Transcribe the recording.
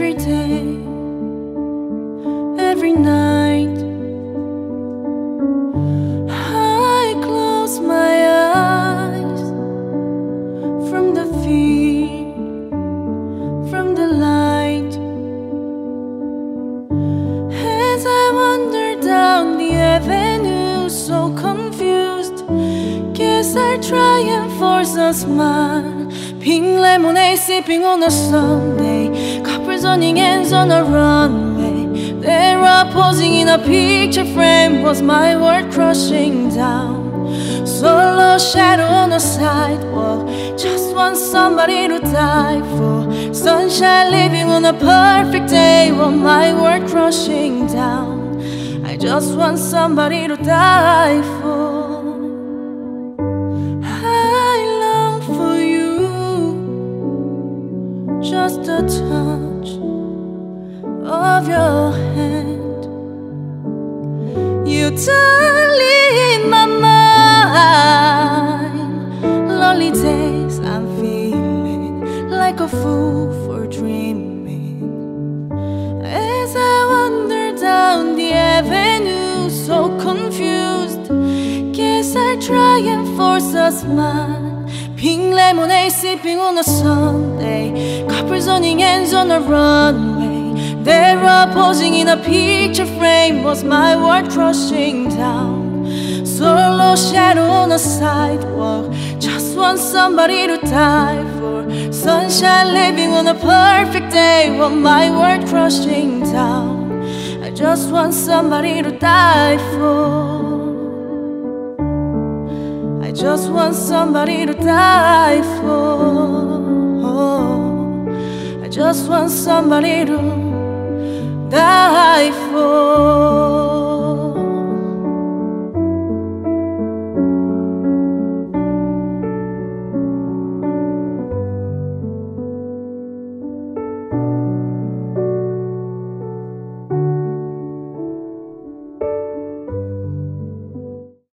every day, every night. I close my eyes from the fear, from the light. As I wander down the avenue, so confused, guess I try and force a smile. Pink lemonade sipping on a Sunday, couples holding hands on a runway. They were posing in a picture frame. Was my world crushing down? Solo shadow on a sidewalk, just want somebody to die for. Sunshine living on a perfect day. Was my world crushing down? I just want somebody to die for. Just the touch of your hand, you totally in my mind. Lonely days, I'm feeling like a fool for dreaming. As I wander down the avenue, so confused, guess I try and force a smile. Pink lemonade sipping on a Sunday, couples holding hands on a runway. They were posing in a picture frame. Was my world crushing down? Solo shadow on a sidewalk, just want somebody to die for. Sunshine living on a perfect day. Was my world crushing down? I just want somebody to die for. I just want somebody to die for. I just want somebody to die for.